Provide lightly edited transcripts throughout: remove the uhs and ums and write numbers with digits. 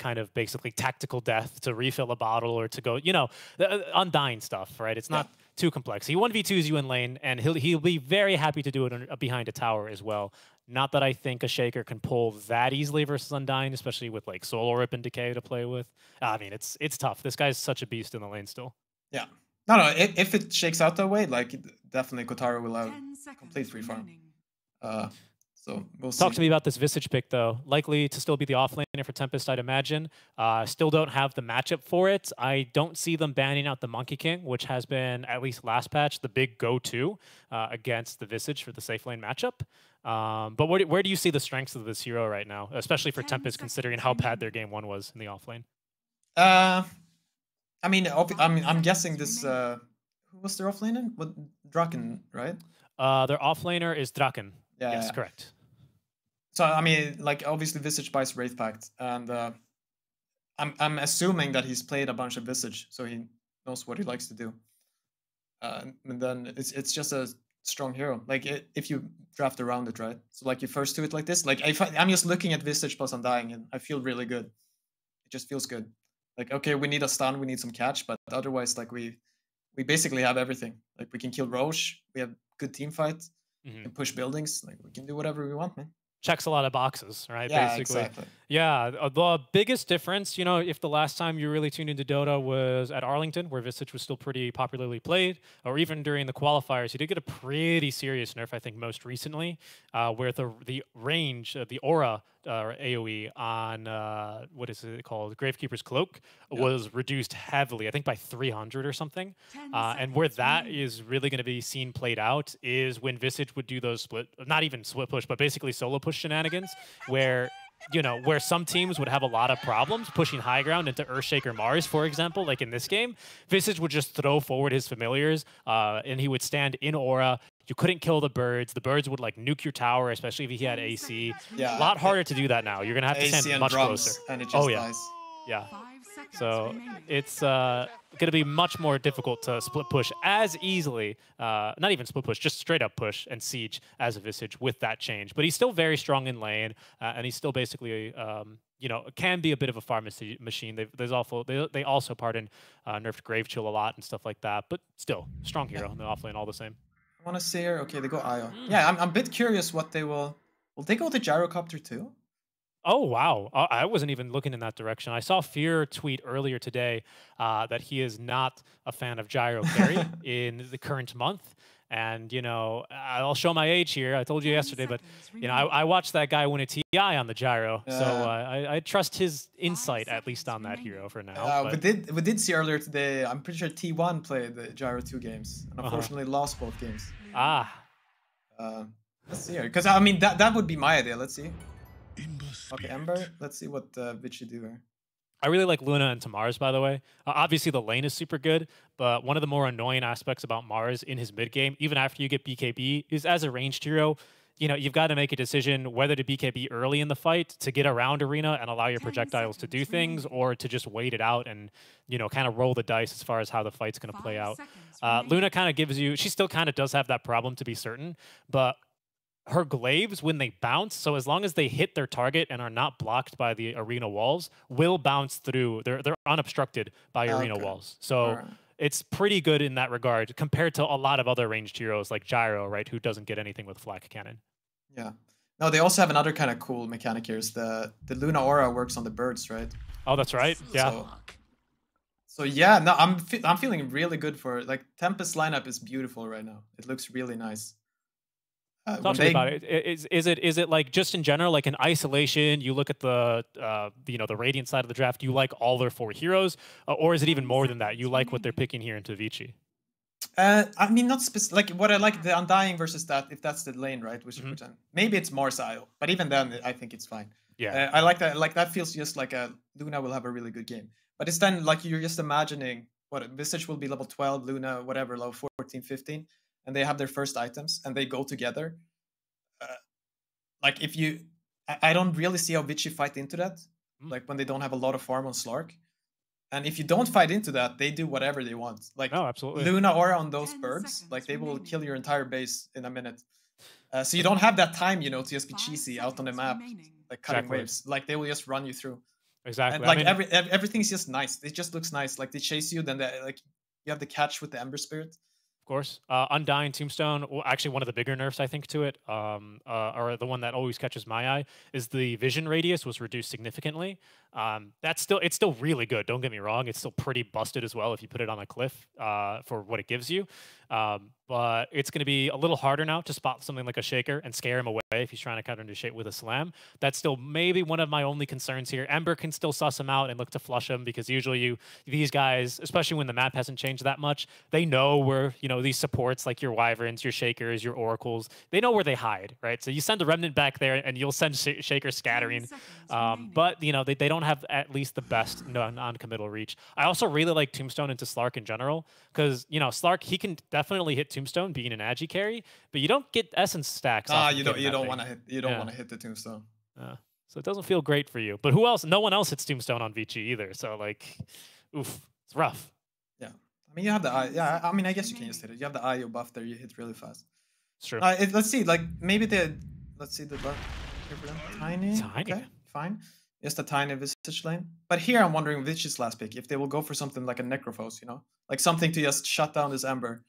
kind of basically tactical death to refill a bottle or to go, you know, Undying stuff, right? It's not too complex. He 1v2s you in lane, and he'll be very happy to do it behind a tower as well. Not that I think a Shaker can pull that easily versus Undying, especially with like Soul Rip and Decay to play with. I mean, it's tough. This guy's such a beast in the lane still. Yeah. No, if it shakes out that way, like, definitely Kotaro will have complete free farm. So we'll see. Talk to me about this Visage pick, though. Likely to still be the offlaner for Tempest, I'd imagine. Still don't have the matchup for it. I don't see them banning out the Monkey King, which has been, at least last patch, the big go-to against the Visage for the safe lane matchup. But where do you see the strengths of this hero right now, especially for Tempest, considering how bad their game 1 was in the offlane? I mean, I'm guessing this. Who was their offlaner? What, Draken, right? Their offlaner is Draken. Yeah, yes, correct. So I mean, like, obviously Visage buys Wraith Pact, and I'm assuming that he's played a bunch of Visage, so he knows what he likes to do. And then it's just a strong hero. Like if you draft around it, right? So like you first do it like this. Like I'm just looking at Visage plus Undying, and I feel really good. It just feels good. Like, okay, we need a stun, we need some catch, but otherwise, like, we basically have everything. Like, we can kill Rosh, we have good team fight, we can push buildings, like, we can do whatever we want, man. Checks a lot of boxes, right? Yeah, basically. Exactly. Yeah, the biggest difference, you know, if the last time you really tuned into Dota was at Arlington, where Visage was still pretty popularly played, or even during the qualifiers, you did get a pretty serious nerf, I think, most recently, where the range, the Aura AoE on, what is it called, Gravekeeper's Cloak, was reduced heavily, I think by 300 or something. And where that is really going to be seen played out is when Visage would do those split, not even split push, but basically solo push shenanigans, where, you know, where some teams would have a lot of problems pushing high ground into Earthshaker Mars, for example, like in this game. Visage would just throw forward his familiars, and he would stand in Aura. You couldn't kill the birds. The birds would, like, nuke your tower, especially if he had AC. Yeah, a lot harder to do that now. You're going to have to stand much closer. And it just dies. Yeah. So it's going to be much more difficult to split push as easily, not even split push, just straight up push and siege as a Visage with that change. But he's still very strong in lane, and he's still basically, you know, can be a bit of a farm machine. They also nerfed Gravechill a lot and stuff like that, but still, strong hero in the offlane all the same. I want to see her. Okay, they go Io. Yeah, I'm a bit curious what they will... Will they go to Gyrocopter too? Oh, wow. I wasn't even looking in that direction. I saw Fear tweet earlier today that he is not a fan of Gyro carry in the current month. And, you know, I'll show my age here. I told you yesterday, but, you know, I watched that guy win a TI on the Gyro. So I trust his insight, at least on that hero for now. We did see earlier today, I'm pretty sure T1 played the Gyro 2 games. And unfortunately lost both games. Let's see here. Because, I mean, that would be my idea. Let's see. Okay, Ember, let's see what Vici do here. I really like Luna and Mars, by the way. Obviously, the lane is super good, but one of the more annoying aspects about Mars in his mid-game, even after you get BKB, is as a ranged hero, you know, you've got to make a decision whether to BKB early in the fight to get around Arena and allow your projectiles to do things, or to just wait it out and, you know, kind of roll the dice as far as how the fight's going to play out. Luna kind of gives you... She still kind of does have that problem, to be certain, but... Her glaives, when they bounce, so as long as they hit their target and are not blocked by the arena walls, will bounce through. They're unobstructed by arena walls. So it's pretty good in that regard compared to a lot of other ranged heroes like Gyro, right, who doesn't get anything with Flak Cannon. Yeah. No, they also have another kind of cool mechanic here. Is the Luna Aura works on the birds, right? Oh, that's right. Yeah. So yeah, no, I'm feeling really good for it. Like, Tempest lineup is beautiful right now. It looks really nice. Talk to me about it. Is it like, just in general, like in isolation, you look at the you know, the Radiant side of the draft, you like all their 4 heroes, or is it even more than that? You like what they're picking here into Vici? I mean, not like what I like, the Undying versus that, if that's the lane, right? Which maybe it's Mars Isle, but even then, I think it's fine. Yeah, I like that. Like, that feels just like a Luna will have a really good game, but it's then like you're just imagining what Visage will be level 12, Luna whatever level 14, 15. And they have their first items, and they go together. Like, if you... I don't really see how Vici fight into that, like, when they don't have a lot of farm on Slark. And if you don't fight into that, they do whatever they want. Like, absolutely. Luna Aura on those birds, like, they will kill your entire base in a minute. So you don't have that time, you know, to just be cheesy out on the map, like, cutting waves. Like, they will just run you through. Exactly. And, like, I mean, everything's just nice. It just looks nice. Like, they chase you, then they, like, you have the catch with the Ember Spirit. Of course. Undying, Tombstone, well, actually one of the bigger nerfs, I think, to it, or the one that always catches my eye, is the vision radius was reduced significantly. That's still, it's still really good, don't get me wrong. It's still pretty busted as well if you put it on a cliff for what it gives you. But it's going to be a little harder now to spot something like a Shaker and scare him away if he's trying to cut into shape with a slam. That's still maybe one of my only concerns here. Ember can still suss him out and look to flush him, because usually these guys, especially when the map hasn't changed that much, they know where, you know, these supports like your Wyverns, your Shakers, your Oracles, they know where they hide, right? So you send a Remnant back there and you'll send Shaker scattering. But, you know, they don't have at least the best non-committal reach. I also really like Tombstone into Slark in general, because, you know, Slark, he can definitely hit Tombstone being an agi carry, but you don't get essence stacks. You don't want to hit the Tombstone. So it doesn't feel great for you. But who else? No one else hits Tombstone on Vici either. So, like, oof, it's rough. Yeah, I mean, you have the I guess you can just hit it. You have the Io buff there. You hit really fast. It's true. Let's see. Like, maybe the the buff here for them. Tiny. Okay, fine. Just a tiny Visage lane. But here I'm wondering Vici's last pick, if they will go for something like a Necrophos, you know? Like something to just shut down this Ember.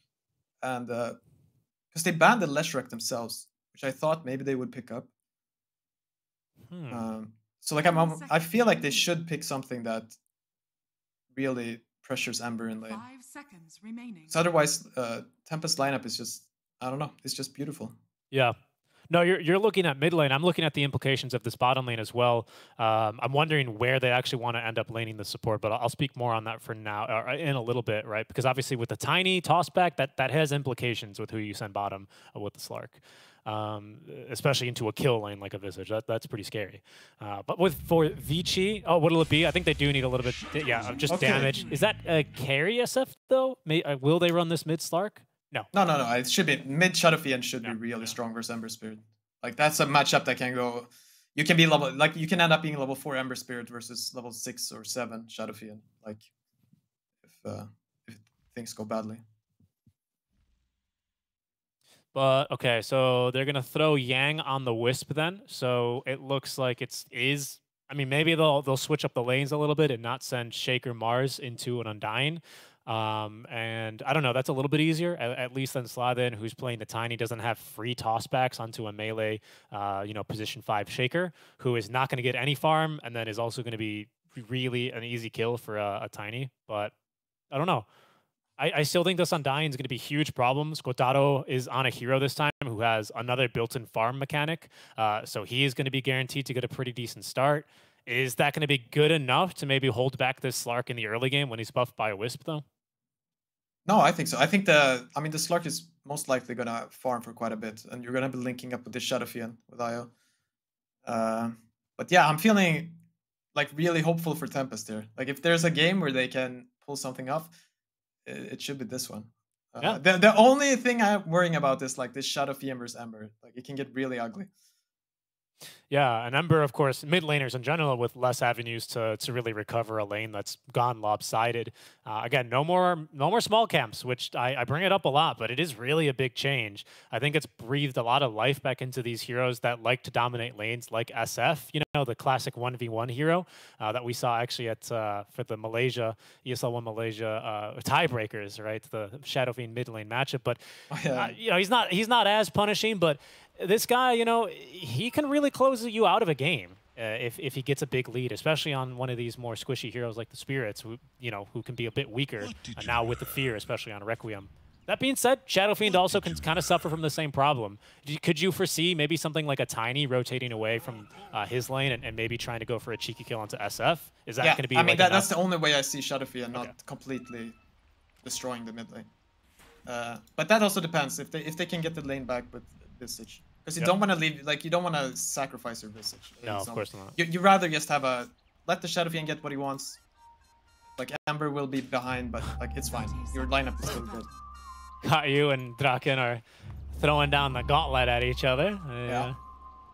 And, because they banned the Leshrac themselves, which I thought maybe they would pick up. So, like, I feel like they should pick something that really pressures Ember in lane. 5 seconds remaining. So otherwise, Tempest lineup is just, I don't know, it's just beautiful. Yeah. No, you're looking at mid lane. I'm looking at the implications of this bottom lane as well. I'm wondering where they actually want to end up laning the support, but I'll speak more on that for now, or in a little bit, right? Because obviously with the Tiny toss back, that has implications with who you send bottom with the Slark. Especially into a kill lane like a Visage. That's pretty scary. But for Vici, oh, what'll it be? I think they do need a little bit, yeah, just damage. Is that a carry SF though? Will they run this mid Slark? No. It should be mid Shadowfiend should be really strong versus Ember Spirit. Like, that's a matchup that can go. You can be level, like, you can end up being level 4 Ember Spirit versus level 6 or 7 Shadowfiend. Like, if things go badly. But okay, so they're gonna throw Yang on the Wisp then. So it looks like it is. I mean, maybe they'll switch up the lanes a little bit and not send Shaker Mars into an Undying. And I don't know, that's a little bit easier, at least than Slathan, who's playing the Tiny, doesn't have free tossbacks onto a melee, you know, position 5 Shaker, who is not going to get any farm, and then is also going to be really an easy kill for a Tiny. But I don't know. I still think this Undying is going to be huge problems. Kotaro is on a hero this time who has another built-in farm mechanic, so he is going to be guaranteed to get a pretty decent start. Is that going to be good enough to maybe hold back this Slark in the early game when he's buffed by a Wisp, though? No, I think so. I think the Slark is most likely going to farm for quite a bit, and you're going to be linking up with the Shadowfiend with Io. But yeah, I'm feeling like really hopeful for Tempest here. Like, if there's a game where they can pull something off, it should be this one. Yeah. The only thing I'm worrying about is like this Shadowfiend versus Ember. Like, it can get really ugly. Yeah, and Ember, of course, mid laners in general with less avenues to really recover a lane that's gone lopsided. Again, no more small camps, which I bring it up a lot, but it is really a big change. I think it's breathed a lot of life back into these heroes that like to dominate lanes, like SF, you know, the classic 1v1 hero that we saw actually at for the Malaysia ESL1 Malaysia tiebreakers, right? The Shadowfiend mid lane matchup, but you know, he's not as punishing, but this guy, you know, he can really close you out of a game if he gets a big lead, especially on one of these more squishy heroes like the Spirits, who, you know, who can be a bit weaker now with the fear, especially on Requiem. That being said, Shadowfiend also can kind of suffer from the same problem. Could you foresee maybe something like a Tiny rotating away from his lane and maybe trying to go for a cheeky kill onto SF? Is that going to be? I mean, like, that's the only way I see Shadowfiend not completely destroying the mid lane. But that also depends if they can get the lane back with Visage. Because you don't want to leave, like, you don't want to sacrifice your Visage. No, of course not. You'd rather just have let the Shadowfiend get what he wants. Like, Ember will be behind, but, like, it's fine. Your lineup is still good. Got you and Draken are throwing down the gauntlet at each other. Yeah.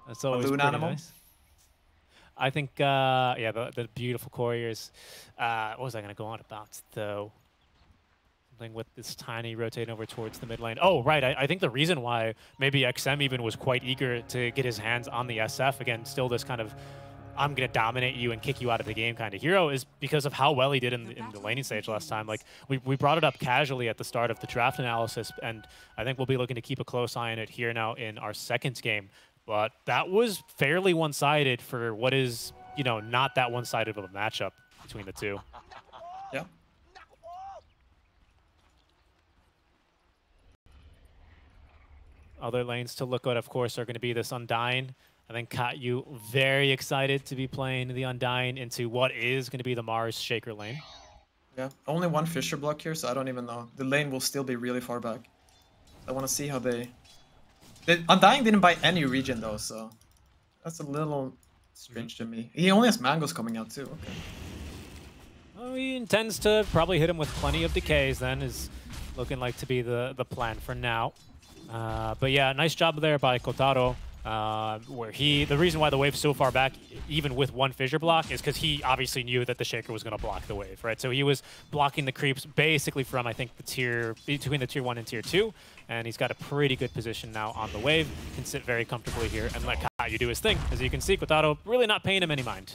That's always pretty nice. I think, the beautiful couriers. What was I going to go on about, though? With this Tiny rotating over towards the mid lane. Oh, right. I think the reason why maybe XM even was quite eager to get his hands on the SF, again, still this kind of I'm going to dominate you and kick you out of the game kind of hero is because of how well he did in the laning stage last time. Like, we brought it up casually at the start of the draft analysis, and I think we'll be looking to keep a close eye on it here now in our second game. But that was fairly one-sided for what is, you know, not that one-sided of a matchup between the two. Yeah. Other lanes to look at, of course, are going to be this Undying. I think Katyu very excited to be playing the Undying into what is going to be the Mars Shaker lane. Yeah, only one Fissure block here, so I don't even know. The lane will still be really far back. I want to see how they... Undying didn't buy any region though, so that's a little strange to me. He only has mangoes coming out too, okay. Well, he intends to probably hit him with plenty of decays then, is looking like to be the plan for now. But yeah, nice job there by Kotaro. Where the reason why the wave's so far back, even with one Fissure block, is because he obviously knew that the Shaker was going to block the wave, right? So he was blocking the creeps basically from, I think, between the tier 1 and tier 2, and he's got a pretty good position now on the wave. Can sit very comfortably here and let Katyu do his thing. As you can see, Kotaro really not paying him any mind.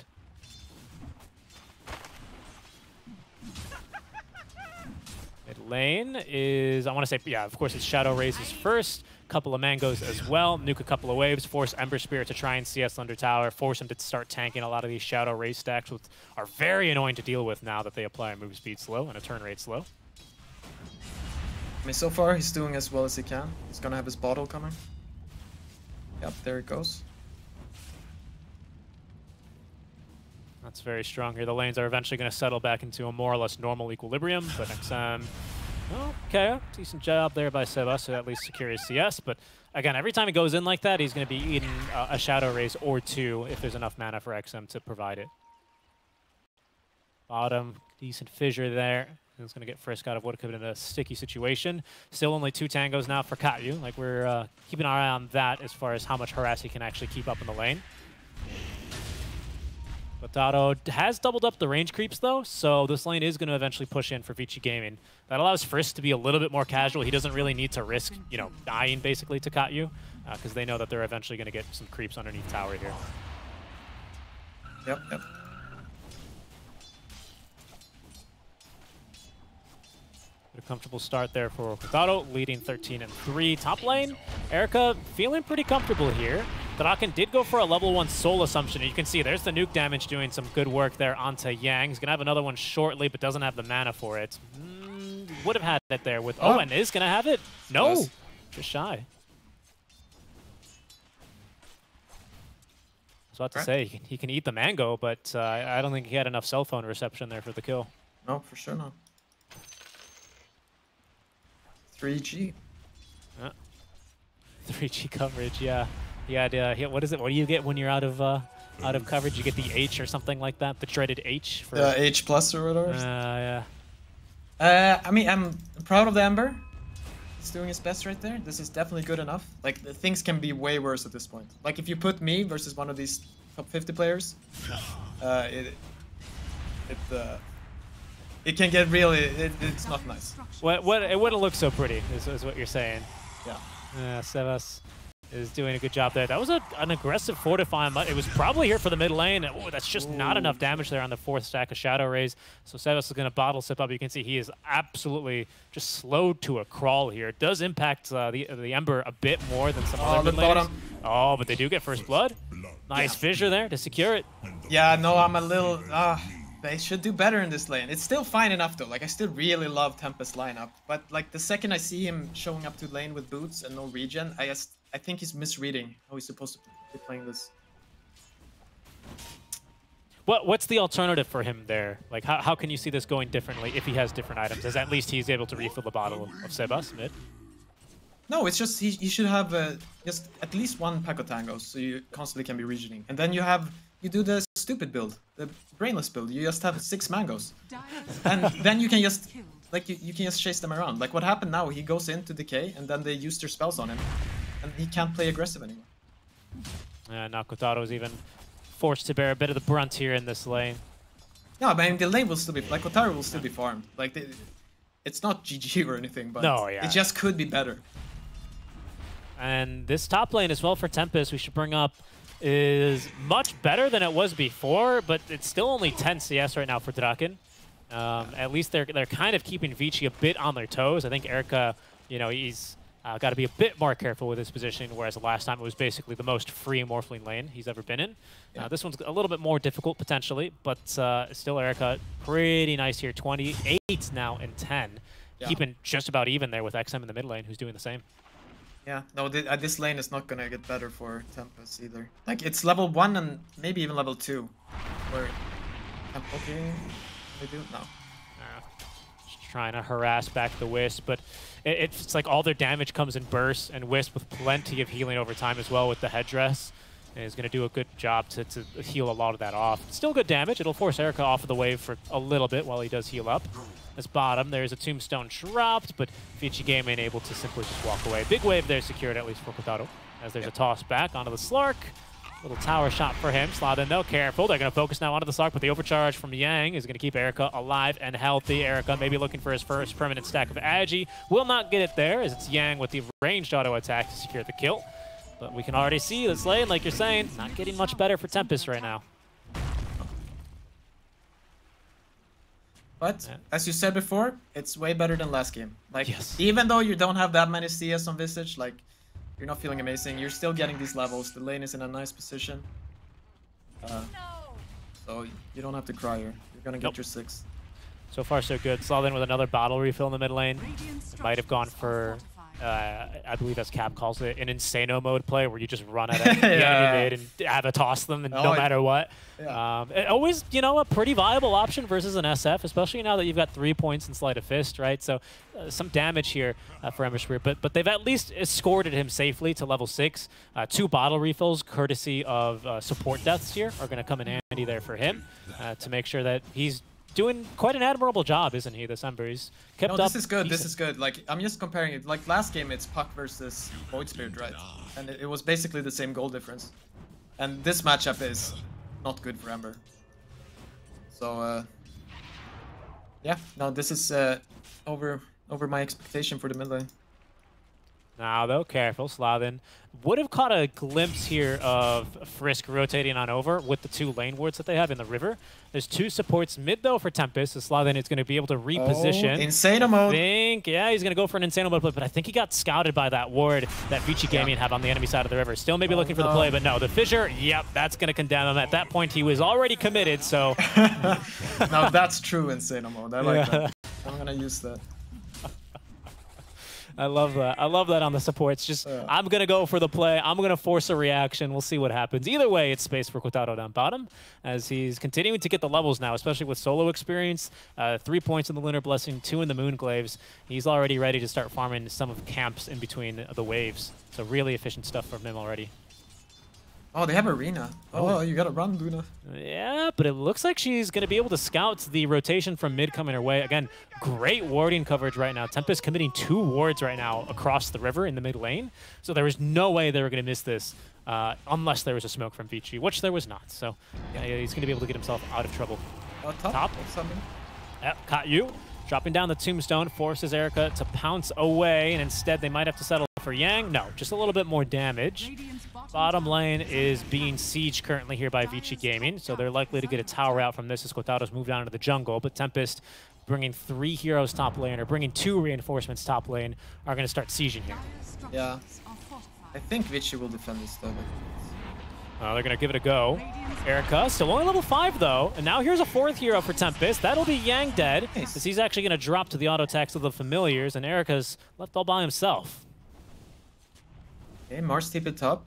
Mid lane is, I want to say, yeah, of course, it's Shadow Raze's first. Couple of mangoes as well, nuke a couple of waves, force Ember Spirit to try and CS Thunder Tower, force him to start tanking a lot of these Shadow Raze stacks, which are very annoying to deal with now that they apply a move speed slow and a turn rate slow. I mean, so far he's doing as well as he can. He's gonna have his bottle coming. Yep, there it goes. That's very strong here. The lanes are eventually gonna settle back into a more or less normal equilibrium, but XM... Okay, decent job there by Sebas to at least secure his CS, but again, every time he goes in like that, he's going to be eating a Shadow Raze or two if there's enough mana for XM to provide it. Bottom, decent Fissure there. He's going to get Frisk out of what could have been a sticky situation. Still only two tangos now for Katyu. Like, we're keeping our eye on that as far as how much harass he can actually keep up in the lane. Kotaro has doubled up the range creeps, though, so this lane is going to eventually push in for Vici Gaming. That allows Frisk to be a little bit more casual. He doesn't really need to risk, you know, dying, basically, to Katyu, because they know that they're eventually going to get some creeps underneath tower here. Yep, yep. A comfortable start there for Kotaro, leading 13-3. Top lane, Erica feeling pretty comfortable here. Draken did go for a level 1 soul assumption. You can see there's the nuke damage doing some good work there onto Yang. He's going to have another one shortly, but doesn't have the mana for it. Would have had it there with... Oh, and is going to have it? No! Yes. Just shy. I was about to say, he can eat the mango, but I don't think he had enough cell phone reception there for the kill. No, for sure not. 3G. 3G coverage, yeah. Yeah. What is it? What do you get when you're out of coverage? You get the H or something like that. The dreaded H. For H plus or whatever. Yeah. I mean, I'm proud of the Ember. He's doing his best right there. This is definitely good enough. Like, the things can be way worse at this point. Like, if you put me versus one of these top 50 players, it can get really. It's not nice. It wouldn't look so pretty, is what you're saying. Yeah. Yeah, Sebas is doing a good job there. That was an aggressive fortifying. It was probably here for the mid lane. Oh, that's just not enough damage there on the fourth stack of Shadow Raze. So Sebas is going to bottle sip up. You can see he is absolutely just slowed to a crawl here. It does impact the Ember a bit more than some other mid laners. Oh, but they do get first blood. Nice Fissure there to secure it. Yeah, no, I'm a little... They should do better in this lane. It's still fine enough though. Like, I still really love Tempest lineup, but like the second I see him showing up to lane with boots and no regen, I think he's misreading how he's supposed to be playing this. What's the alternative for him there? Like, how can you see this going differently if he has different items? As at least he's able to refill the bottle of Sebas mid. No, it's just he should have just at least one pack of tangos, so you constantly can be regening, and then you have. You do the stupid build, the brainless build. You just have 6 mangoes, and then you can just, like, you can just chase them around. Like what happened now, he goes into decay, and then they use their spells on him, and he can't play aggressive anymore. Now Kotaro is even forced to bear a bit of the brunt here in this lane. No, but I mean, the lane will still be, like, Kotaro will still be farmed. Like, it's not GG or anything, but it just could be better. And this top lane as well for Tempest, we should bring up. is much better than it was before, but it's still only 10 CS right now for Draken. At least they're kind of keeping Vici a bit on their toes. I think Erica, you know, he's got to be a bit more careful with his position, whereas the last time it was basically the most free Morphling lane he's ever been in. Yeah. This one's a little bit more difficult potentially, but still Erica pretty nice here. 28 now and 10. Yeah. Keeping just about even there with XM in the mid lane, who's doing the same. Yeah, no, this lane is not gonna get better for Tempest either. Like, it's level 1 and maybe even level 2. Where... Okay... They do? No. Just trying to harass back the Wisp, but it's like all their damage comes in bursts, and Wisp with plenty of healing over time as well with the headdress is gonna do a good job to heal a lot of that off. Still good damage. It'll force Erica off of the wave for a little bit while he does heal up. This bottom, there's a Tombstone dropped, but Vici Gaming able to simply just walk away. Big wave there secured, at least for Kotaro, as there's a toss back onto the Slark. Little tower shot for him. Slathan, though, careful. They're going to focus now onto the Slark, but the overcharge from Yang is going to keep Erica alive and healthy. Erica maybe looking for his first permanent stack of Agi. Will not get it there, as it's Yang with the ranged auto attack to secure the kill. But we can already see this lane, like you're saying, not getting much better for Tempest right now. But, as you said before, it's way better than last game. Like, even though you don't have that many CS on Visage, like, you're not feeling amazing. You're still getting these levels. The lane is in a nice position. So you don't have to cry here. You're gonna get your 6. So far, so good. Slathan with another bottle refill in the mid lane. Might have gone for... I believe as Cap calls it, an Insano mode play where you just run at it animate and have a toss them and no matter what. Yeah. Always, you know, a pretty viable option versus an SF, especially now that you've got 3 points in Sleight of Fist, right? So some damage here for Ember Spear, but they've at least escorted him safely to level 6. 2 bottle refills, courtesy of support deaths here, are going to come in handy there for him to make sure that he's doing quite an admirable job, isn't he, this Ember? He's kept up. This is good, this is good. Like, I'm just comparing it. Like, last game, it's Puck versus Void Spirit, right? And it was basically the same goal difference. And this matchup is not good for Ember. So, yeah, no, this is over my expectation for the mid lane. Now, though, careful. Slathan would have caught a glimpse here of Frisk rotating on over with the 2 lane wards that they have in the river. There's 2 supports mid, though, for Tempest. So Slathan is going to be able to reposition. Insano mode. I think, he's going to go for an Insano mode play, but I think he got scouted by that ward that Vici Gaming have on the enemy side of the river. Still maybe looking for the play, but no. The Fissure, that's going to condemn him. At that point, he was already committed, so... Now, that's true Insano mode. I like that. I'm going to use that. I love that. I love that on the supports. Just, I'm going to go for the play. I'm going to force a reaction. We'll see what happens. Either way, it's space for Kotaro down bottom as he's continuing to get the levels now, especially with solo experience. 3 points in the Lunar Blessing, 2 in the Moon Glaives. He's already ready to start farming some of the camps in between the waves. So really efficient stuff from him already. Oh, they have Arena. Oh, you gotta run, Luna. Yeah, but it looks like she's gonna be able to scout the rotation from mid coming her way. Again, great warding coverage right now. Tempest committing 2 wards right now across the river in the mid lane. So there was no way they were gonna miss this unless there was a smoke from Vici, which there was not. So he's gonna be able to get himself out of trouble. Top. Yep, caught you. Dropping down the Tombstone forces Erica to pounce away, and instead they might have to settle for Yang. No, just a little bit more damage. Bottom lane is being sieged currently here by Vici Gaming, so they're likely to get a tower out from this as Kotaro's moved down into the jungle, but Tempest bringing 3 heroes top lane, or bringing 2 reinforcements top lane, are going to start sieging here. Yeah. I think Vici will defend this though. They're going to give it a go. Erica, still only level 5, though. And now here's a 4th hero for Tempest. That'll be Yang dead, as he's actually going to drop to the auto-attacks of the Familiars, and Erica's left all by himself. Okay, Mars TP top.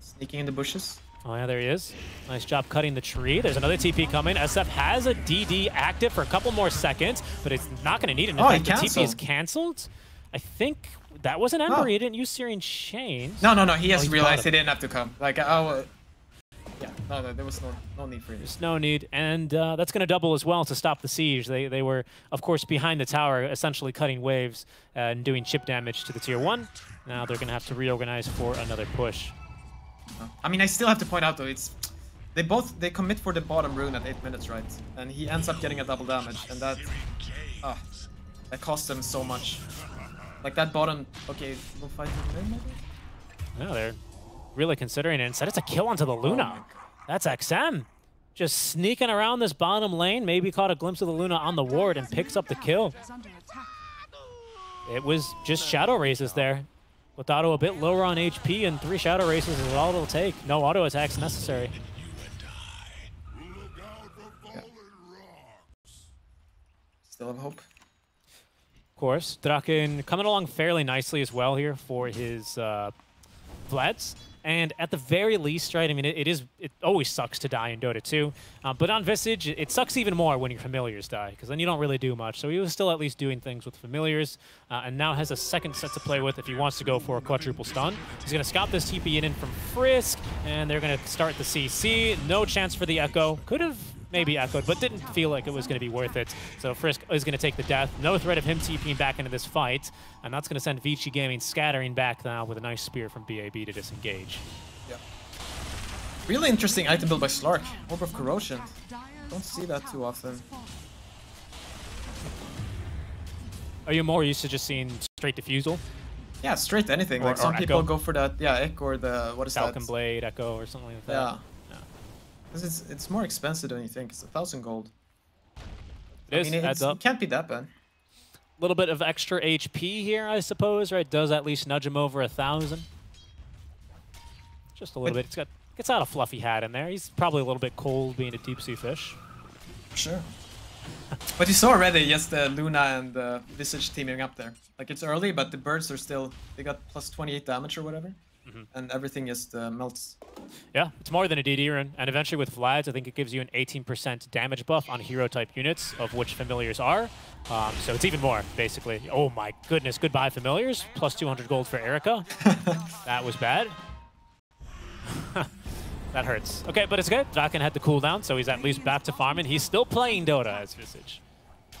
Sneaking in the bushes. Oh, yeah, there he is. Nice job cutting the tree. There's another TP coming. SF has a DD active for a couple more seconds, but it's not going to need it. Oh, the TP is canceled. I think... That wasn't Ember. He didn't use Searing Chains. No. He has realized he didn't have to come. Like, no, there was no need for it. There's no need, and that's going to double as well to stop the siege. They were, of course, behind the tower, essentially cutting waves and doing chip damage to the tier 1. Now they're going to have to reorganize for another push. I mean, I still have to point out though, they commit for the bottom rune at 8 minutes, right? And he ends up getting a double damage, and that cost him so much. Like that bottom, okay, we'll fight him there maybe? No, they're really considering it. Instead, it's a kill onto the Luna. That's XM. Just sneaking around this bottom lane, maybe caught a glimpse of the Luna on the ward and picks up the kill. It was just Shadow Races there. With auto a bit lower on HP and 3 Shadow Races is all it'll take. No auto attacks necessary. Yeah. Still have hope. Of course, Draken coming along fairly nicely as well here for his Vlads. And at the very least, right, I mean, it always sucks to die in Dota 2. But on Visage, it sucks even more when your familiars die, because then you don't really do much. So he was still at least doing things with familiars, and now has a second set to play with if he wants to go for a quadruple stun. He's going to scout this TP in from Frisk, and they're going to start the CC. No chance for the Echo. Could have maybe echoed, but didn't feel like it was going to be worth it. So Frisk is going to take the death. No threat of him TPing back into this fight, and that's going to send Vici Gaming scattering back now with a nice spear from BAB to disengage. Yeah. Really interesting item build by Slark. Orb of Corrosion. Don't see that too often. Are you more used to just seeing straight defusal? Yeah, straight anything. Or, like some people go for that, yeah, Echo or the, what is Falcon that? Falcon Blade, Echo or something like that. Yeah. It's more expensive than you think. It's 1,000 gold. It can't be that bad. A little bit of extra HP here, I suppose, right? Does at least nudge him over 1,000. Just a little bit. It's got gets out a fluffy hat in there. He's probably a little bit cold being a deep sea fish. Sure. But you saw already, yes, the Luna and the Visage teaming up there. Like it's early, but the birds are still. They got plus 28 damage or whatever. Mm-hmm. And everything just melts. Yeah, it's more than a DD run. And eventually with Vlad's, I think it gives you an 18% damage buff on hero-type units, of which familiars are. So it's even more, basically. Oh my goodness, goodbye familiars. Plus 200 gold for Erica. That was bad. That hurts. Okay, but it's good. Draken had the cooldown, so he's at least back to farming. He's still playing Dota as Visage.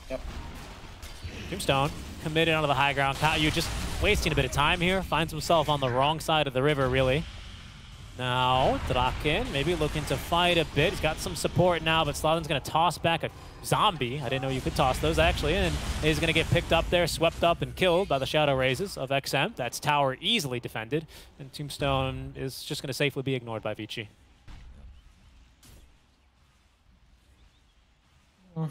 Yep. Tombstone committed onto the high ground. Kotaro just wasting a bit of time here. Finds himself on the wrong side of the river, really. Now, Draken maybe looking to fight a bit. He's got some support now, but Slathan's going to toss back a zombie. I didn't know you could toss those, actually. And he's going to get picked up there, swept up and killed by the Shadow Razes of XM. That's tower easily defended. And Tombstone is just going to safely be ignored by Vici. Oh.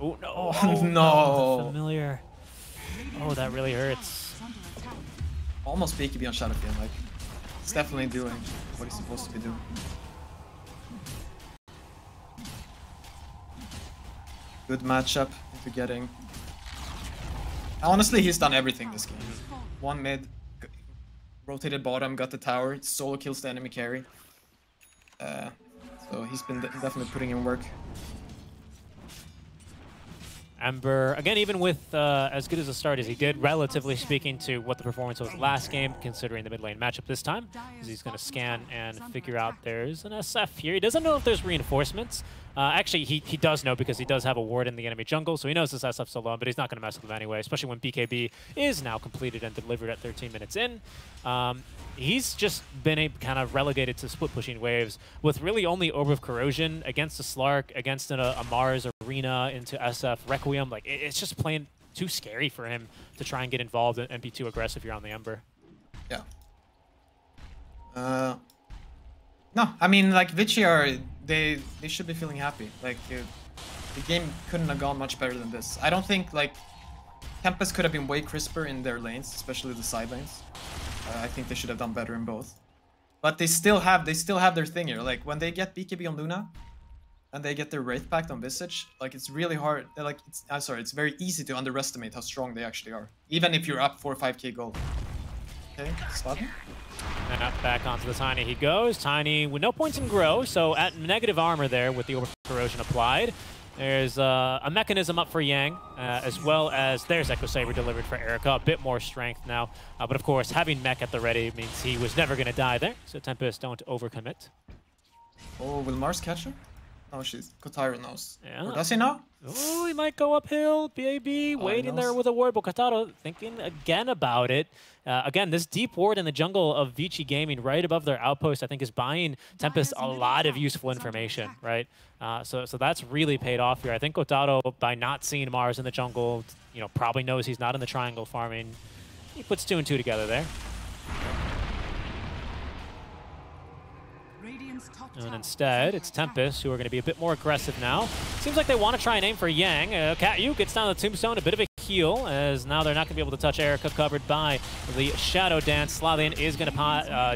Oh no! Oh no! Familiar. Oh, that really hurts. Almost BKB on Shadowfiend. Like, it's definitely doing what he's supposed to be doing. Good matchup into getting. Honestly, he's done everything this game. One mid, rotated bottom, got the tower, solo kills the enemy carry. So he's been definitely putting in work. Ember, again, even with as good as a start as he did, relatively speaking to what the performance was last game, considering the mid lane matchup this time, is he's going to scan and figure out there's an SF here. He doesn't know if there's reinforcements. Actually, he does know because he does have a ward in the enemy jungle, so he knows this SF's alone, but he's not going to mess with him anyway, especially when BKB is now completed and delivered at 13 minutes in. He's just been kind of relegated to split pushing waves with really only Orb of Corrosion against a Slark, against a Mars, Arena, into SF, Requiem. Like, it's just plain too scary for him to try and get involved and be too aggressive here on the Ember. Yeah. No, I mean, like, Vici are, they should be feeling happy. Like, the game couldn't have gone much better than this. I don't think, like, Tempest could have been way crisper in their lanes, especially the side lanes. I think they should have done better in both, but they still have their thing here. Like when they get BKB on Luna, and they get their Wraith Pact on Visage, like it's really hard. Like it's very easy to underestimate how strong they actually are, even if you're up 4 or 5K gold. Okay, spot. And up back onto the Tiny he goes. Tiny with no points in grow, so at negative armor there with the Orb of Corrosion applied. There's a mechanism up for Yang, as well as there's Echo Saber delivered for Erica. A bit more strength now. But of course, having mech at the ready means he was never going to die there. So Tempest, don't overcommit. Oh, will Mars catch her? Oh, Kotaro knows. Yeah. Or does he know? Oh, he might go uphill. BAB waiting there with a ward. But Kotaro thinking again about it. Again, this deep ward in the jungle of Vici Gaming right above their outpost, I think, is buying Tempest a lot of useful information, right? So that's really paid off here. I think Kotaro, by not seeing Mars in the jungle, you know, probably knows he's not in the triangle farming. He puts 2 and 2 together there. And instead, it's Tempest, who are going to be a bit more aggressive now. Seems like they want to try and aim for Yang. Katyu gets down the Tombstone, a bit of a heal, as now they're not going to be able to touch Erica, covered by the Shadow Dance. Slathan is going to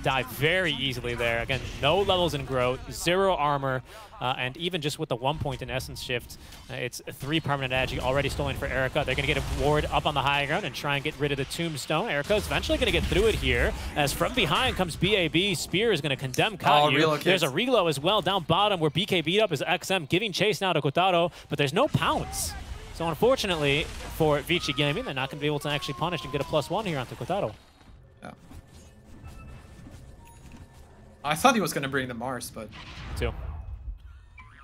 die very easily there. Again, no levels in growth, zero armor, and even just with the 1 point in Essence Shift, it's 3 permanent Agi already stolen for Erica. They're going to get a ward up on the high ground and try and get rid of the Tombstone. Erica is eventually going to get through it here, as from behind comes BAB. Spear is going to condemn Katyu. There's a reload as well down bottom, where BKB'd up is XM, giving chase now to Kotaro, but there's no pounce. So unfortunately for Vici Gaming, they're not going to be able to actually punish and get a +1 here onto Kotaro. Yeah. I thought he was going to bring the Mars, but... Two.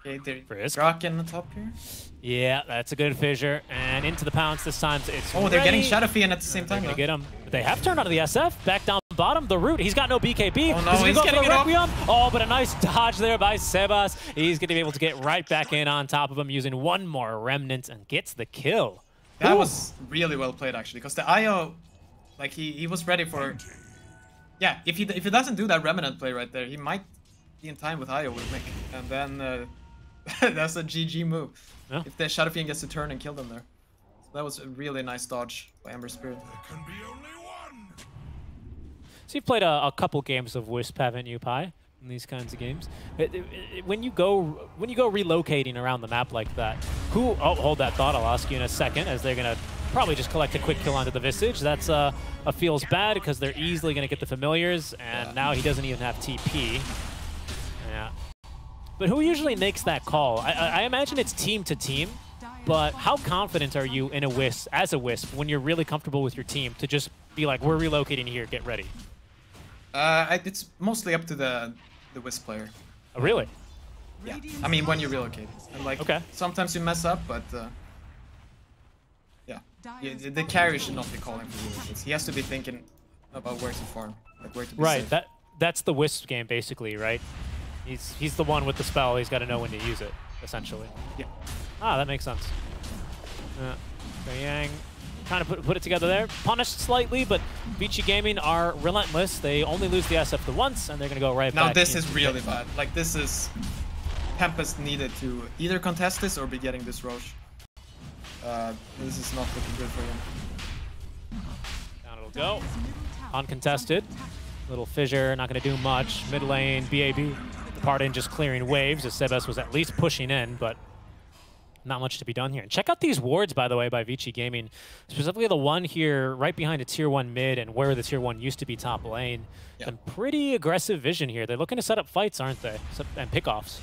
Okay, they're Draken in the top here. Yeah, that's a good fissure. And into the pounce this time. It's oh, they're getting Shadowfiend at the same time. They get him. But they have turned onto the SF. Back down bottom, the root. He's got no BKB. Oh, no, he's getting it Requiem. Oh, but a nice dodge there by Sebas. He's going to be able to get right back in on top of him using one more remnant and gets the kill. That was really well played, actually, because the Io, like, he was ready for... Yeah, if he doesn't do that remnant play right there, he might be in time with Io with Mick. And then... that's a GG move. Yeah. If the Shadowfiend gets to turn and kill them there. So that was a really nice dodge by Ember Spirit. So you've played a couple games of Wisp, haven't you, Pi? In these kinds of games, when you go relocating around the map like that, who? Oh, hold that thought. I'll ask you in a second, as they're gonna probably just collect a quick kill onto the Visage. That's a feels bad, because they're easily gonna get the familiars, and now he doesn't even have TP. Yeah. But who usually makes that call? I imagine it's team to team, but how confident are you in a Wisp, as a Wisp, when you're really comfortable with your team to just be like, we're relocating here, get ready? It's mostly up to the Wisp player. Oh, really? Yeah. I mean, when you relocate. And like, okay. Sometimes you mess up, but yeah, the carry should not be calling for relocates. He has to be thinking about where to farm, like where to be safe. That's the Wisp game, basically, right? He's the one with the spell. He's got to know when to use it, essentially. Yeah. Ah, that makes sense. So Yang kind of put it together there. Punished slightly, but Vici Gaming are relentless. They only lose the SF the once, and they're going to go right back. Now this is really bad. Like, this is... Tempest needed to either contest this or be getting this Rosh. This is not looking good for him. Down it'll go. Uncontested. Little fissure, not going to do much. Mid lane, BAB. Pardon, just clearing waves, as Sebas was at least pushing in, but not much to be done here. And check out these wards, by the way, by Vici Gaming. Specifically the one here right behind a Tier 1 mid and where the Tier 1 used to be top lane. Yep. Some pretty aggressive vision here. They're looking to set up fights, aren't they? And pickoffs.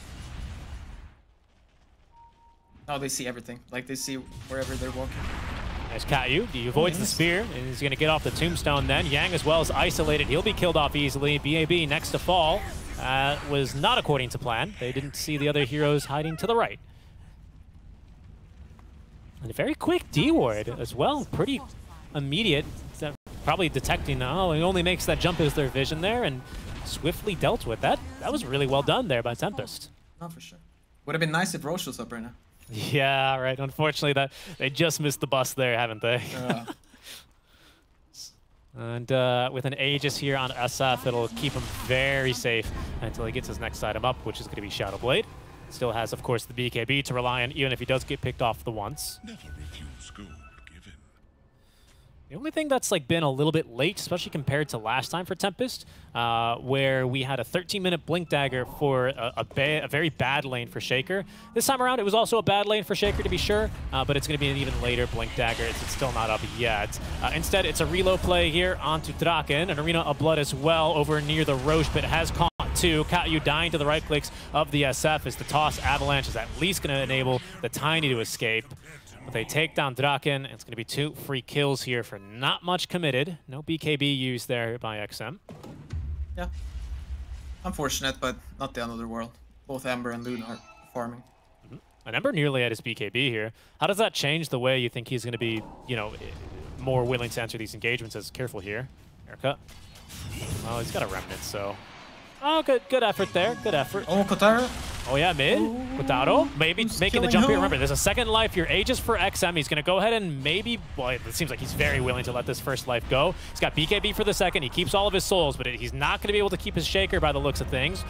Oh, they see everything. Like, they see wherever they're walking. There's Katyu. He avoids the spear, and he's going to get off the Tombstone then. Yang as well is isolated. He'll be killed off easily. BAB next to fall. Was not according to plan. They didn't see the other heroes hiding to the right. And a very quick D ward as well. Pretty immediate. Probably detecting, oh, it only makes that jump as their vision there, and swiftly dealt with that. That was really well done there by Tempest. Oh, for sure. Would have been nice if Rosh was up right now. Yeah, right. Unfortunately, that they just missed the bus there, haven't they? And with an Aegis here on SF, it'll keep him very safe until he gets his next item up, which is going to be Shadow Blade. Still has, of course, the BKB to rely on, even if he does get picked off the once. The only thing that's like been a little bit late, especially compared to last time for Tempest, where we had a 13-minute blink dagger for a very bad lane for Shaker. This time around, it was also a bad lane for Shaker, to be sure, but it's going to be an even later blink dagger. It's still not up yet. Instead, it's a reload play here onto Draken, an Arena of Blood as well over near the Roche, but it has caught two. Katyu dying to the right clicks of the SF as the Toss Avalanche is at least going to enable the Tiny to escape. But they take down Draken, and it's going to be 2 free kills here for not much committed. No BKB used there by XM. Yeah. Unfortunate, but not the end of the world. Both Ember and Luna are farming. And Ember nearly at his BKB here. How does that change the way you think he's going to be, you know, more willing to enter these engagements as careful here? Erica. Oh, he's got a remnant, so... Oh, good effort there. Good effort. Oh, Kotaro. Oh, yeah, mid. Kotaro maybe making the jump here. Remember, there's a second life here. Aegis for XM. He's going to go ahead and maybe... Well, it seems like he's very willing to let this first life go. He's got BKB for the second. He keeps all of his souls, but he's not going to be able to keep his Shaker by the looks of things.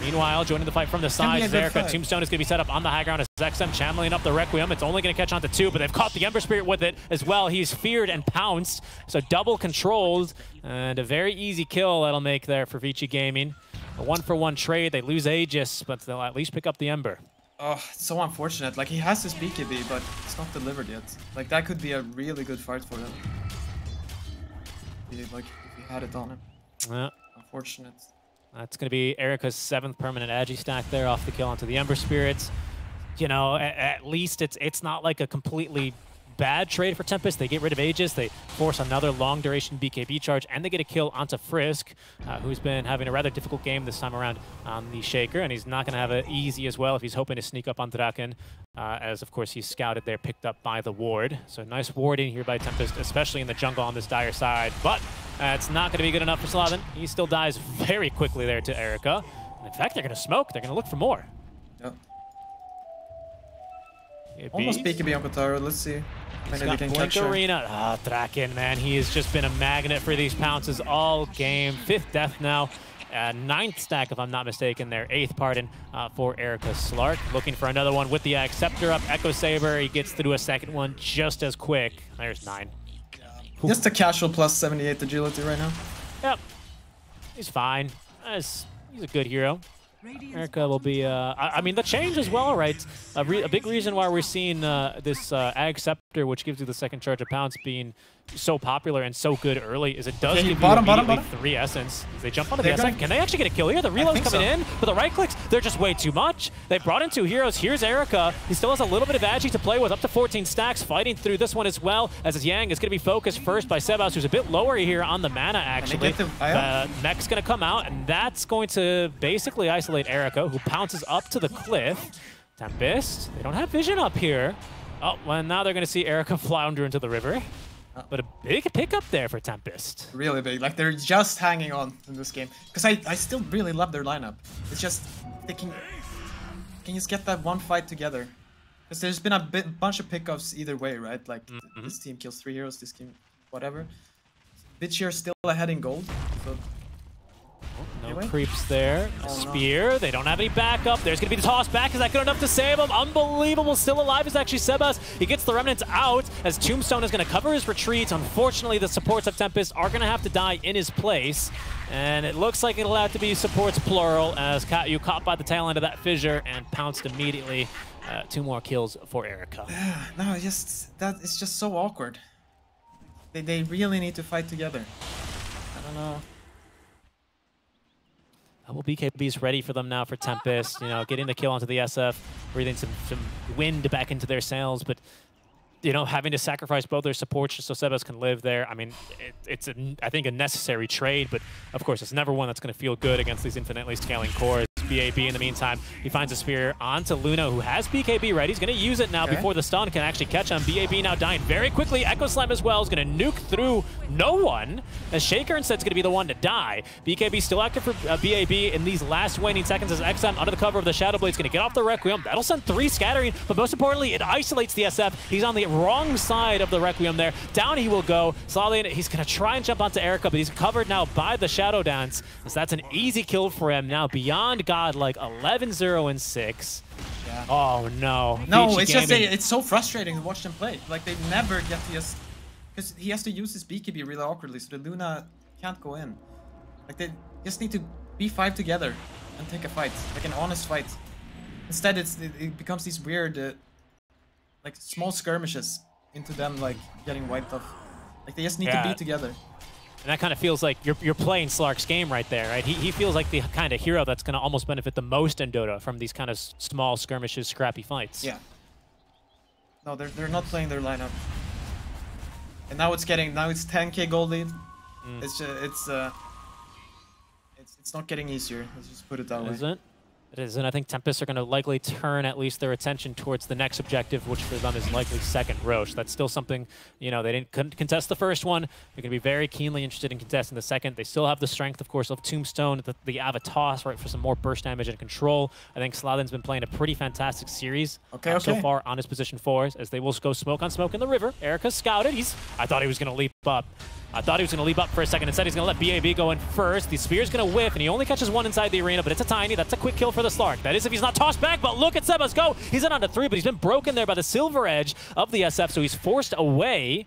Meanwhile, joining the fight from the side is Erica. Tombstone is going to be set up on the high ground as XM channeling up the Requiem. It's only going to catch on to two, but they've caught the Ember Spirit with it as well. He's feared and pounced, so double controlled. And a very easy kill that'll make there for Vici Gaming. A one-for-one trade. They lose Aegis, but they'll at least pick up the Ember. Oh, it's so unfortunate. Like, he has his BKB, but it's not delivered yet. Like, that could be a really good fight for him. Like, if he had it on him. Yeah. Unfortunate. That's going to be Erica's 7th permanent Agi stack there off the kill onto the Ember Spirits. You know, at least it's not like a completely bad trade for Tempest. They get rid of Aegis, they force another long duration BKB charge, and they get a kill onto Frisk, who's been having a rather difficult game this time around on the Shaker, and he's not going to have it easy as well if he's hoping to sneak up on Draken, as of course he's scouted there, picked up by the ward. So nice warding here by Tempest, especially in the jungle on this dire side, but it's not going to be good enough for Slathan. He still dies very quickly there to Erica. In fact, they're going to smoke, they're going to look for more. Yep. Almost BKB on Kotaro, let's see. He's got Blink Arena. Ah, Draken, man, he has just been a magnet for these pounces all game. 5th death now, 9th stack if I'm not mistaken there, 8th pardon, for Erica Slark. Looking for another one with the Scepter up, Echo Saber, he gets through a second one just as quick. There's 9. Just a casual plus 78 agility right now. Yep, he's fine, he's a good hero. Erica will be, I mean, the change as well, right? A big reason why we're seeing this Ag Scepter, which gives you the second charge of Pounce, being so popular and so good early, is it does give you immediately 3 Essence. They jump onto the Essence. Can they actually get a kill here? The reload's coming in, but the right clicks, they're just way too much. They brought in 2 heroes. Here's Erica. He still has a little bit of Agi to play with, up to 14 stacks, fighting through this one as well, as his Yang is going to be focused first by Sebas, who's a bit lower here on the mana, actually. Mech's going to come out, and that's going to basically isolate Erica, who pounces up to the cliff. Tempest, they don't have vision up here. Oh, well, now they're going to see Erica flounder into the river. But a big pickup there for Tempest. Really big. Like, they're just hanging on in this game. Because I still really love their lineup. It's just, they can just get that one fight together. Because there's been a bunch of pickups either way, right? Like, this team kills 3 heroes, this team, whatever. Vici are still ahead in gold. So... No creeps there. A spear. They don't have any backup. There's going to be the toss back. Is that good enough to save him? Unbelievable. Still alive is actually Sebas. He gets the remnants out as Tombstone is going to cover his retreat. Unfortunately, the supports of Tempest are going to have to die in his place. And it looks like it'll have to be supports plural as Katyu caught by the tail end of that fissure and pounced immediately. 2 more kills for Erica. No, it's just so awkward. They really need to fight together. I don't know. Well, BKB's ready for them now for Tempest, you know, getting the kill onto the SF, breathing some wind back into their sails, but, you know, having to sacrifice both their supports just so Sebas can live there. I mean, I think a necessary trade, but of course, it's never one that's going to feel good against these infinitely scaling cores. BAB in the meantime, he finds a spear onto Luna, who has BKB ready. He's going to use it now before the stun can actually catch him. BAB now dying very quickly. Echo Slam as well is going to nuke through no one. As Shaker instead is going to be the one to die. BKB still active for BAB in these last waning seconds as XM under the cover of the Shadow Blade is going to get off the Requiem. That'll send 3 scattering, but most importantly, it isolates the SF. He's on the wrong side of the Requiem there. Down he will go. Slowly, he's going to try and jump onto Erica, but he's covered now by the Shadow Dance. So that's an easy kill for him now beyond God, like 11-0-6. Yeah. Oh no. No, Vici it's Gaming. It's so frustrating to watch them play. Like they never get to just because he has to use his BKB really awkwardly, so the Luna can't go in. Like they just need to be 5 together and take a fight, like an honest fight. Instead, it becomes these weird, like small skirmishes into them like getting wiped off. Like they just need to be together. And that kind of feels like you're playing Slark's game right there, right? He feels like the kind of hero that's going to almost benefit the most in Dota from these kind of small skirmishes, scrappy fights. Yeah. No, they're not playing their lineup. And now it's getting, now it's 10k gold lead. Mm. It's just, it's not getting easier. Let's just put it that way. It isn't. I think Tempest are going to likely turn at least their attention towards the next objective, which for them is likely second Rosh. That's still something, you know, they didn't contest the first one. They're going to be very keenly interested in contesting the second. They still have the strength, of course, of Tombstone, the Avatoss, right, for some more burst damage and control. I think Slathan's been playing a pretty fantastic series so far on his position 4s, as they will go smoke on smoke in the river. Erica's scouted. I thought he was going to leap up. I thought he was going to leap up for a second. Instead, he's going to let BAB go in first. The Spear's going to whiff, and he only catches one inside the arena, but it's a Tiny. That's a quick kill for the Slark. That is if he's not tossed back, but look at Sebas go. He's in onto three, but he's been broken there by the silver edge of the SF, so he's forced away.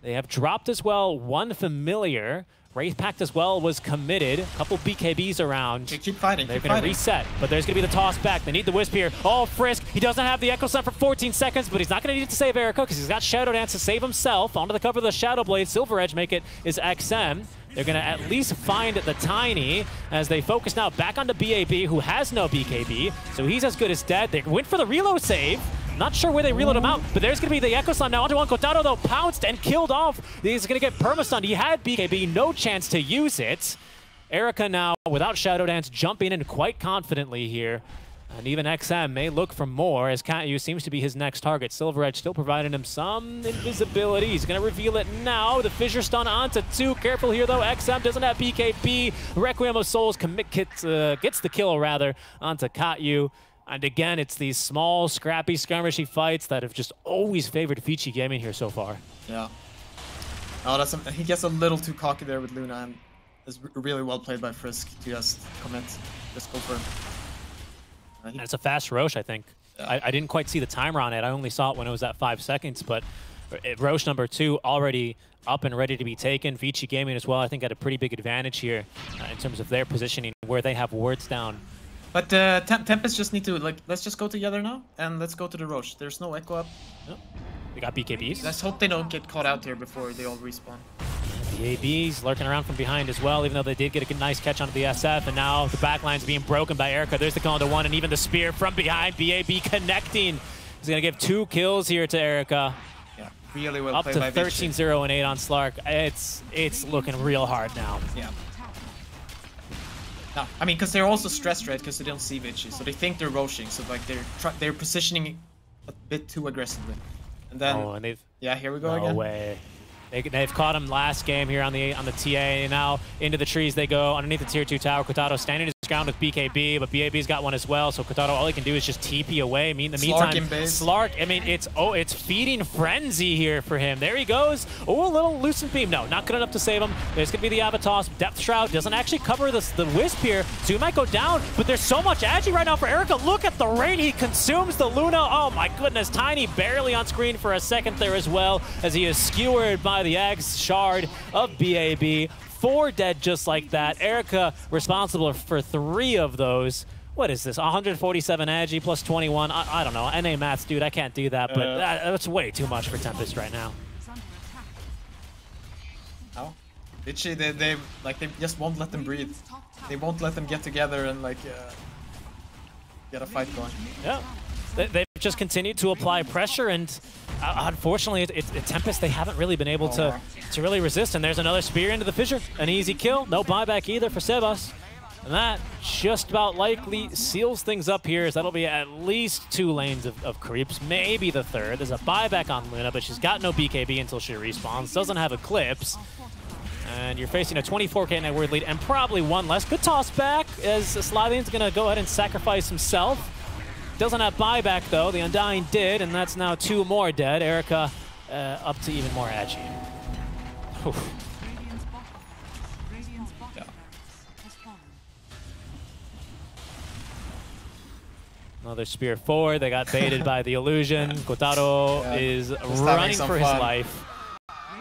They have dropped as well one familiar. Wraith Pact as well was committed. A couple BKBs around. They keep fighting. They're going to reset, but there's going to be the toss back. They need the Wisp here. Oh, Frisk. He doesn't have the Echo Sun for 14 seconds, but he's not going to need it to save Erica because he's got Shadow Dance to save himself. Onto the cover of the Shadow Blade. Silver Edge make it is XM. They're going to at least find the Tiny as they focus now back onto BAB, who has no BKB, so he's as good as dead. They went for the reload save. Not sure where they reload him out, but there's going to be the Echo Slam now. Onto one, Kotaro, though, pounced and killed off. He's going to get Perma-stunned. He had BKB, no chance to use it. Erica now, without Shadow Dance, jumping in quite confidently here. And even XM may look for more, as Katyu seems to be his next target. Silver Edge still providing him some invisibility. He's going to reveal it now. The Fissure stun onto two. Careful here, though. XM doesn't have BKB. Requiem of Souls gets the kill, rather, onto Katyu. And again, it's these small, scrappy, skirmishy fights that have just always favored Vici Gaming here so far. Yeah. Oh, that's he gets a little too cocky there with Luna, and it's really well played by Frisk to just commit, just go for him. And it's a fast Rosh, I think. Yeah. I didn't quite see the timer on it. I only saw it when it was at 5 seconds, but Rosh number two already up and ready to be taken. Vici Gaming as well, I think, had a pretty big advantage here in terms of their positioning, where they have wards down. But Tempest just need to, like, let's just go together now, and let's go to the Rosh. There's no Echo up. Nope. They got BKBs. Let's hope they don't get caught out here before they all respawn. BKBs lurking around from behind as well, even though they did get a good, nice catch onto the SF, and now the backline's being broken by Erica. There's the call to one, and even the Spear from behind. BAB connecting. He's going to give two kills here to Erica. Yeah, really well played by Vici. Up to 13-0 and 8 on Slark. It's looking real hard now. Yeah. No, I mean, because they're also stressed, right? Because they don't see Vici, so they think they're roshing. So like they're positioning a bit too aggressively, and then oh, and they've yeah, here we go again. No way. They've caught him last game here on the TA. And now into the trees they go underneath the tier 2 tower. Kotaro standing his ground with BKB, but BAB's got one as well. So Kotaro, all he can do is just TP away. I mean, in the meantime, Slark. I mean, it's feeding frenzy here for him. There he goes. Oh, a little Lucent Beam. No, not good enough to save him. There's gonna be the Avatars. Depth Shroud doesn't actually cover the Wisp here, so he might go down. But there's so much agi right now for Erica. Look at the rate he consumes the Luna. Oh my goodness, Tiny barely on screen for a second there as well, as he is skewered by the Axe Shard of BAB. 4 dead just like that. Erica responsible for 3 of those. What is this? 147 agi plus 21. I don't know. NA maths, dude. I can't do that, but that's way too much for Tempest right now. Oh, Vici, they just won't let them breathe. They won't let them get together and like get a fight going. Yeah. They've just continued to apply pressure, and unfortunately, Tempest, they haven't really been able to really resist. And there's another Spear into the Fissure. An easy kill. No buyback either for Sebas. And that just about likely seals things up here, as that'll be at least 2 lanes of creeps, maybe the third. There's a buyback on Luna, but she's got no BKB until she respawns. Doesn't have Eclipse. And you're facing a 24k net worth lead and probably one less. Good toss back, as Slathan's going to go ahead and sacrifice himself. Doesn't have buyback, though. The Undying did, and that's now 2 more dead. Erica up to even more agi. Yeah. Another Spear forward. They got baited by the illusion. Kotaro is running for his life.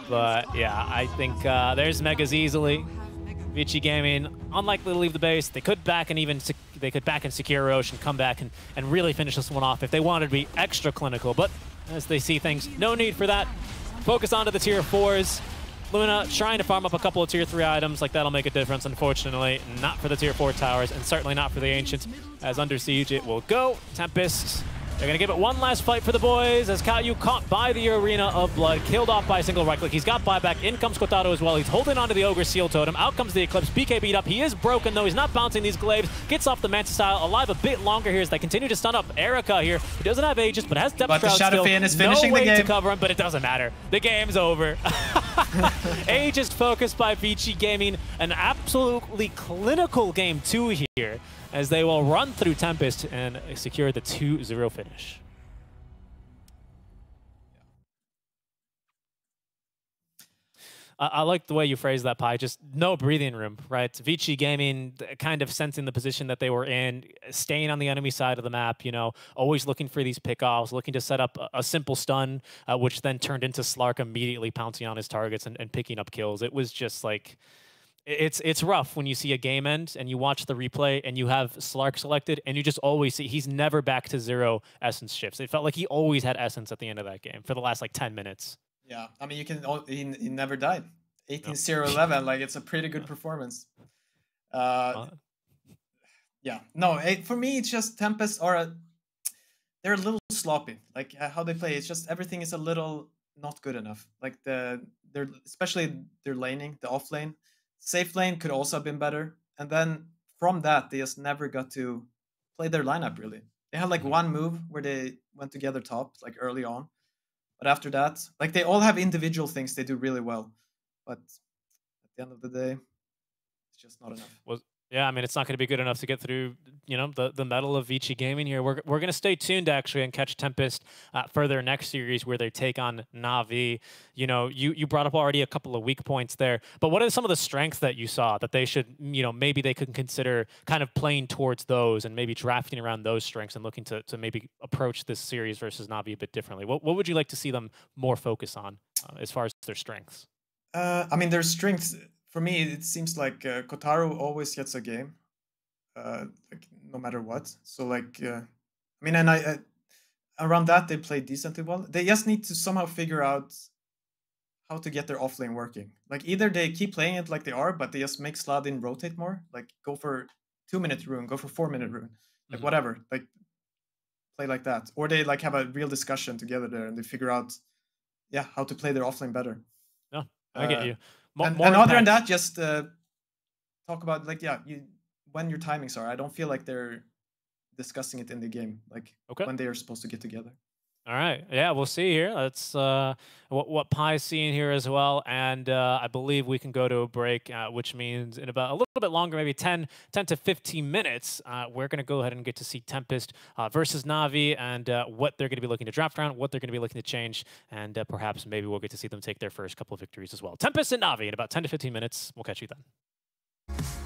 But yeah, I think there's Megas easily. Vici Gaming unlikely to leave the base. They could back and even secure Rosh and come back and really finish this one off if they wanted to be extra clinical. But as they see things, no need for that. Focus onto the tier 4s. Luna trying to farm up a couple of tier 3 items, like that'll make a difference, unfortunately. Not for the tier 4 towers, and certainly not for the Ancients. As under siege it will go. Tempest, they're going to give it one last fight for the boys, as Katyu caught by the Arena of Blood, killed off by a single right click. He's got buyback. In comes Kotaro as well. He's holding onto the Ogre Seal Totem. Out comes the Eclipse. BK beat up. He is broken, though. He's not bouncing these glaives. Gets off the Mantis style. Alive a bit longer here as they continue to stun up Erica here, who doesn't have Aegis, but has Depth Shroud still. Is finishing the game. To cover him, but it doesn't matter. The game's over. Aegis focused by Vici Gaming. An absolutely clinical game, too, here, as they will run through Tempest and secure the 2-0 finish. I like the way you phrased that, Pi. Just no breathing room, right? Vici Gaming kind of sensing the position that they were in, staying on the enemy side of the map, you know, always looking for these pickoffs, looking to set up a simple stun, which then turned into Slark immediately pouncing on his targets and picking up kills. It was just like... It's rough when you see a game end and you watch the replay and you have Slark selected and you just always see he's never back to zero essence shifts. It felt like he always had essence at the end of that game for the last like 10 minutes. Yeah, I mean, you can he never died. 18-0-11, like it's a pretty good performance. Yeah, no, for me it's just Tempest are they're a little sloppy. Like how they play, it's just everything is a little not good enough. Like especially their laning, the off lane. Safe lane could also have been better. And then from that, they just never got to play their lineup, really. They had, like, one move where they went together top, like, early on. But after that, like, they all have individual things they do really well. But at the end of the day, it's just not enough. Well, yeah, I mean, it's not going to be good enough to get through, you know, the medal of Vici Gaming here. We're going to stay tuned, actually, and catch Tempest for their next series where they take on Na'Vi. You know, you brought up already a couple of weak points there. But what are some of the strengths that you saw that they should, you know, maybe they could consider kind of playing towards those and maybe drafting around those strengths and looking to maybe approach this series versus Na'Vi a bit differently? What would you like to see them more focus on as far as their strengths? I mean, their strengths... For me, it seems like Kotaro always gets a game, like, no matter what. So, like, I mean, and around that, they play decently well. They just need to somehow figure out how to get their offlane working. Like, either they keep playing it like they are, but they just make Slathan rotate more. Like, go for 2-minute rune, go for 4-minute rune, like, whatever. Like, play like that. Or they, like, have a real discussion together there, and they figure out, yeah, how to play their offlane better. No, I get you. And other than that, just talk about, like, yeah, when your timings are. I don't feel like they're discussing it in the game, like when they are supposed to get together. All right. Yeah, we'll see here. That's what Pi's seeing here as well. And I believe we can go to a break, which means in about a little bit longer, maybe 10 to 15 minutes, we're going to go ahead and get to see Tempest versus Na'Vi and what they're going to be looking to draft around, what they're going to be looking to change, and perhaps maybe we'll get to see them take their first couple of victories as well. Tempest and Na'Vi in about 10 to 15 minutes. We'll catch you then.